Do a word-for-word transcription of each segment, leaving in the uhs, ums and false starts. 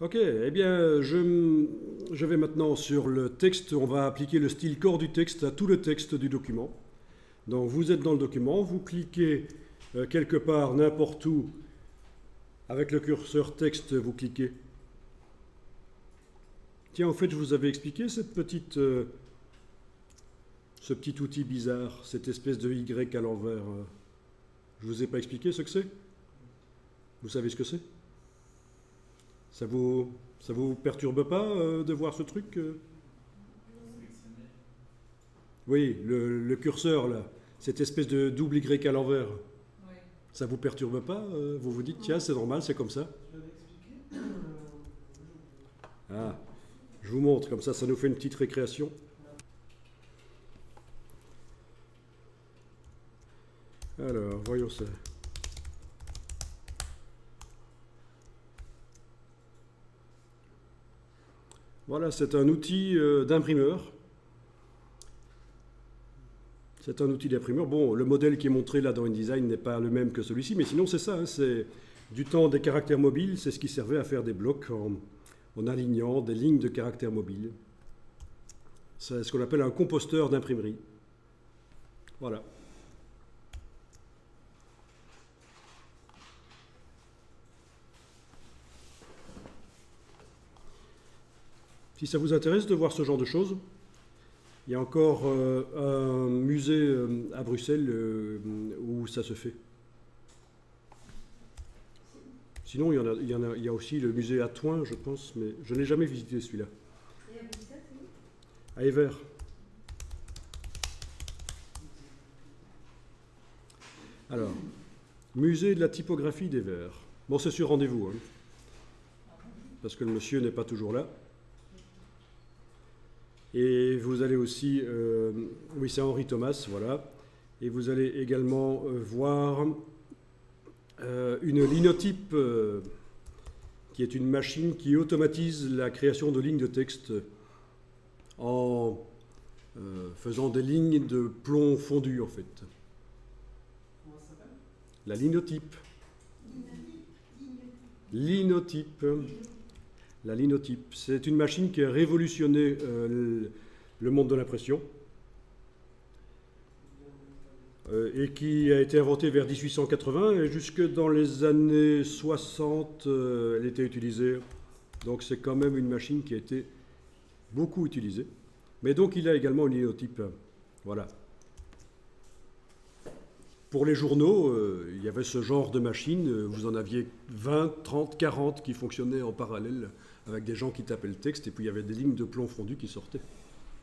Ok, eh bien, je, je vais maintenant sur le texte. On va appliquer le style corps du texte à tout le texte du document. Donc, vous êtes dans le document, vous cliquez euh, quelque part, n'importe où, avec le curseur texte, vous cliquez. Tiens, en fait, je vous avais expliqué cette petite, euh, ce petit outil bizarre, cette espèce de Y à l'envers. Euh. Je ne vous ai pas expliqué ce que c'est? Vous savez ce que c'est? Ça vous, ça vous perturbe pas euh, de voir ce truc euh Oui, le, le curseur, là, cette espèce de double Y à l'envers. Oui. Ça vous perturbe pas euh, Vous vous dites, tiens, c'est normal, c'est comme ça. Je vais l'expliquer. Ah, je vous montre, comme ça, ça nous fait une petite récréation. Alors, voyons ça. Voilà, c'est un outil euh, d'imprimeur. C'est un outil d'imprimeur. Bon, le modèle qui est montré là dans InDesign n'est pas le même que celui-ci, mais sinon c'est ça. Hein, c'est du temps des caractères mobiles, c'est ce qui servait à faire des blocs en, en alignant des lignes de caractères mobiles. C'est ce qu'on appelle un composteur d'imprimerie. Voilà. Si ça vous intéresse de voir ce genre de choses, il y a encore euh, un musée euh, à Bruxelles euh, où ça se fait. Sinon, il y en a, il y en a, il y a aussi le musée à Thouin, je pense, mais je n'ai jamais visité celui-là. Et à Bruxelles, c'est où ? À Ever. Alors, musée de la typographie d'Ever. Bon, c'est sur rendez-vous, hein, parce que le monsieur n'est pas toujours là. Et vous allez aussi, euh, oui c'est Henri Thomas, voilà, et vous allez également euh, voir euh, une linotype euh, qui est une machine qui automatise la création de lignes de texte en euh, faisant des lignes de plomb fondu en fait. Comment ça s'appelle ? La linotype. Linotype. Linotype. La linotype, c'est une machine qui a révolutionné euh, le monde de l'impression euh, et qui a été inventée vers mille huit cent quatre-vingts et jusque dans les années soixante, euh, elle était utilisée. Donc c'est quand même une machine qui a été beaucoup utilisée. Mais donc il y a également une linotype. Voilà. Pour les journaux, euh, il y avait ce genre de machine, vous en aviez vingt, trente, quarante qui fonctionnaient en parallèle avec des gens qui tapaient le texte, et puis il y avait des lignes de plomb fondu qui sortaient.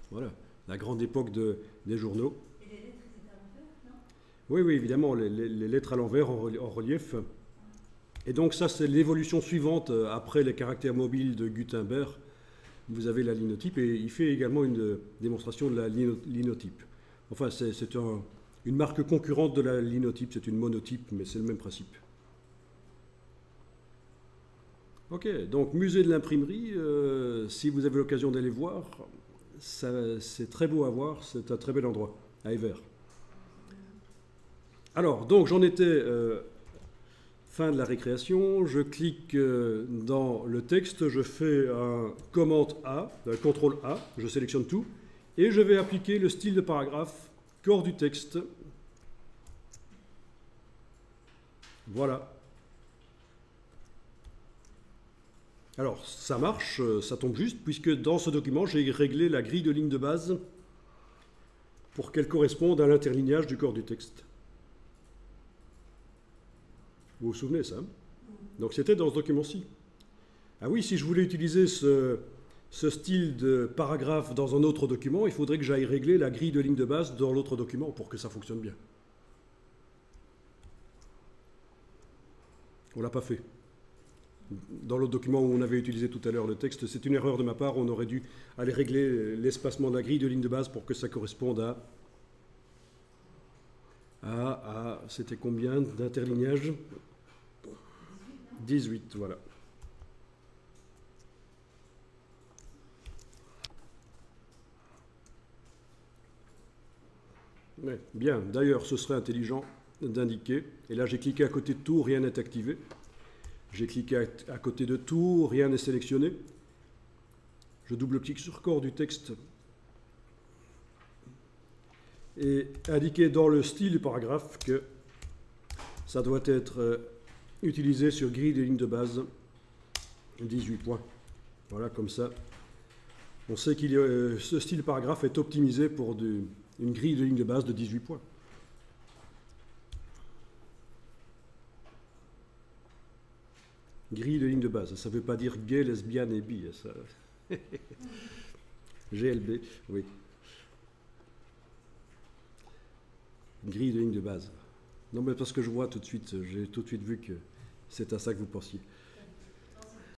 Voilà, la grande époque de, des journaux. Et les lettres étaient à l'envers, non ? Oui, oui, évidemment, les, les, les lettres à l'envers en, en relief. Et donc ça, c'est l'évolution suivante, après les caractères mobiles de Gutenberg, vous avez la linotype, et il fait également une démonstration de la linotype. Enfin, c'est un... Une marque concurrente de la linotype, c'est une monotype, mais c'est le même principe. Ok, donc musée de l'imprimerie, euh, si vous avez l'occasion d'aller voir, c'est très beau à voir, c'est un très bel endroit, à Ever. Alors, donc j'en étais euh, fin de la récréation, je clique euh, dans le texte, je fais un commande A, un contrôle A, je sélectionne tout, et je vais appliquer le style de paragraphe corps du texte. Voilà. Alors, ça marche, ça tombe juste, puisque dans ce document, j'ai réglé la grille de lignes de base pour qu'elle corresponde à l'interlignage du corps du texte. Vous vous souvenez, ça? Donc, c'était dans ce document-ci. Ah oui, si je voulais utiliser ce... ce style de paragraphe dans un autre document, il faudrait que j'aille régler la grille de ligne de base dans l'autre document pour que ça fonctionne bien. On ne l'a pas fait. Dans l'autre document où on avait utilisé tout à l'heure le texte, c'est une erreur de ma part, on aurait dû aller régler l'espacement de la grille de ligne de base pour que ça corresponde à... à, à c'était combien d'interlignages? dix-huit, voilà. Ouais, bien, d'ailleurs, ce serait intelligent d'indiquer, et là j'ai cliqué à côté de tout, rien n'est activé, J'ai cliqué à, à côté de tout, rien n'est sélectionné. Je double-clique sur corps du texte et indiquer dans le style du paragraphe que ça doit être utilisé sur grille des lignes de base, dix-huit points. Voilà, comme ça, on sait que euh, ce style paragraphe est optimisé pour du, une grille de lignes de base de dix-huit points. Grille de lignes de base, ça ne veut pas dire gay, lesbienne et bi. Ça. G L B, oui. Grille de lignes de base. Non, mais parce que je vois tout de suite, j'ai tout de suite vu que c'est à ça que vous pensiez.